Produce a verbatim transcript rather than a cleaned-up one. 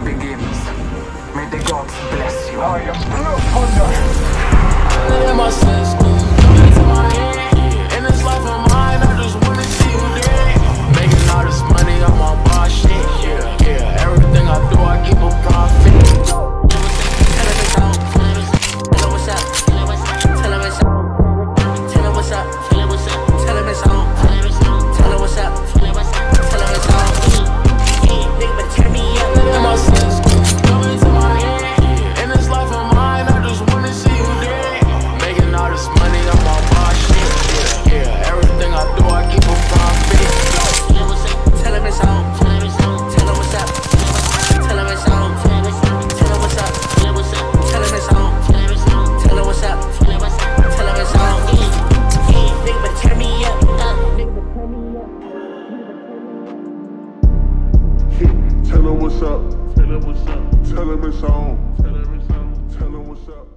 battle begins. May the gods bless you. I am blood thunder. I am my sisters. It's my head. In this life of mine, I just wanna see you dead. Making all this money on my boss shit. Yeah, yeah. Everything I do, I keep a profit. Tell him what's up, tell him what's up, tell him it's on, tell him it's on, tell him what's up.